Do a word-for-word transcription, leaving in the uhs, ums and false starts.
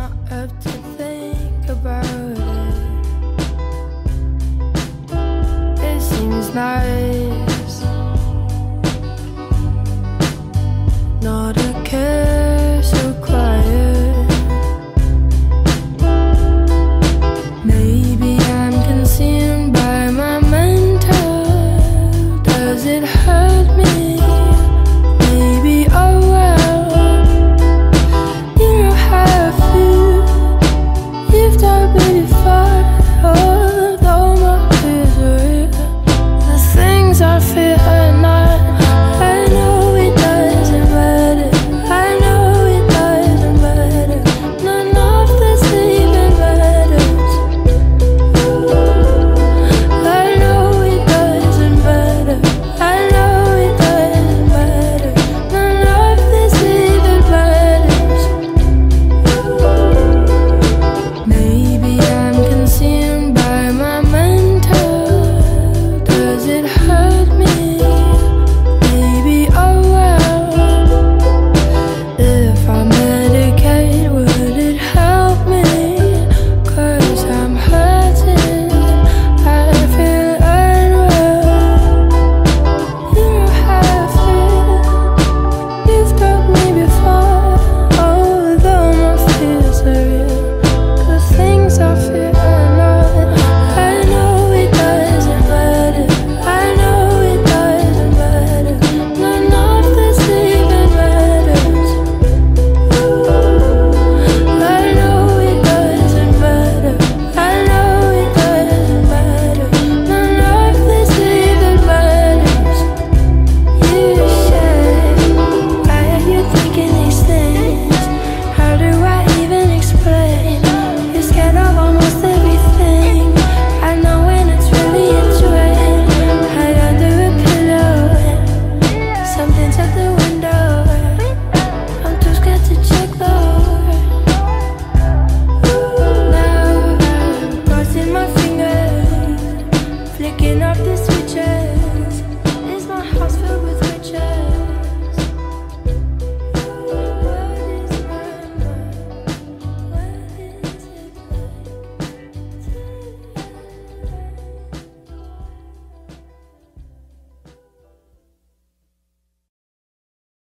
not up to think about it. It seems like